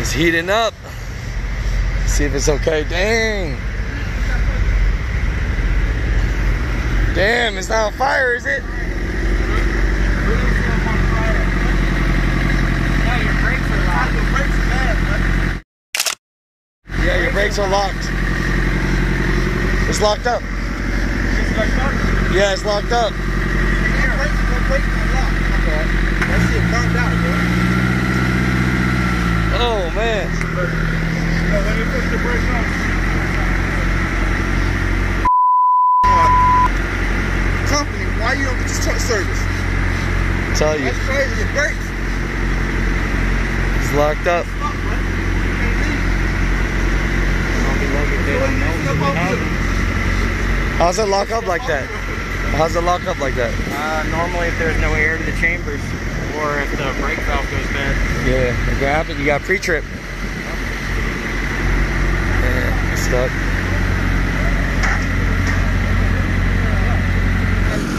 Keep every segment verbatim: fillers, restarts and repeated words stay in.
It's heating up. See if it's okay. Dang. Damn, it's not on fire, is it? Yeah, your brakes are locked. It's locked up. It's locked up? Yeah, it's locked up. Your brakes are locked. Okay. That shit burnt out, bro. Oh, man. No, let me put the brakes on. Company, why you don't get your truck service? I tell you. That's crazy, your brakes. It's locked up. How's it lock up like that? How's it lock up like that? Uh, normally if there's no air in the chambers or if the brake valve goes bad. Yeah, it can happen. You got pre-trip. Yeah, it's stuck.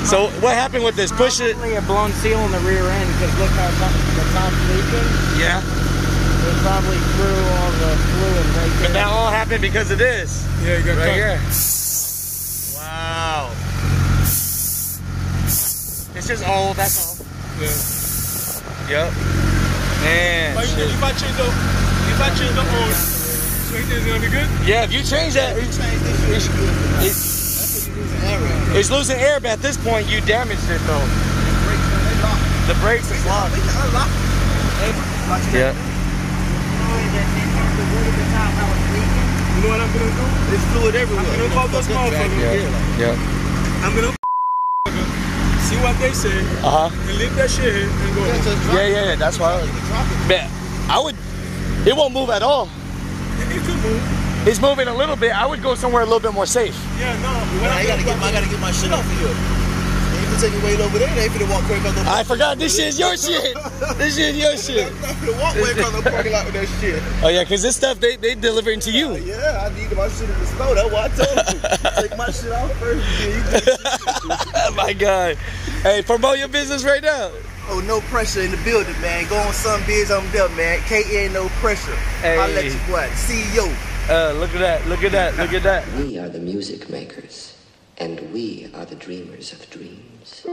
So what happened with this? Push it. Probably a blown seal in the rear end because look how the top's leaking. Yeah. It probably threw all the fluid right there. But that all happened because of this. Yeah, you got right here. Wow. It's just old, that's all. Yeah. Yep. Man. But shit. If I change the, if I change the old, so it's gonna be good? Yeah, if you change that. If you change this, it's good. That's what you're losing air at. It's losing air, but at this point, you damaged it though. The brakes are locked. The brakes are locked. Yeah. You know what I'm gonna do? It's fluid everywhere. I'm gonna call those motherfuckers. Yeah. Yeah. I'm gonna see what they say. Uh huh. And leave that shit here and go. Yeah, yeah, yeah. That's why. I would. Man, I would. It won't move at all. It could move. It's moving a little bit. I would go somewhere a little bit more safe. Yeah, no. I gotta get. I gotta get my shit off of here. Take your weight over there, they ain't finna walk right by the I forgot this shit is your shit. This shit is your shit. I'm not finna walk right by the parking lot with that shit. Oh yeah, cause this stuff they they delivering to you. Uh, yeah, I need my shit in the store. That's why I told you. Take my shit out first. Oh my god. Hey, promote your business right now. Oh, no pressure in the building, man. Go on some biz on them, man. K N no pressure. Hey. I'll let you what? C E O. Uh look at that, look at that, look at that. We are the music makers. And we are the dreamers of dreams.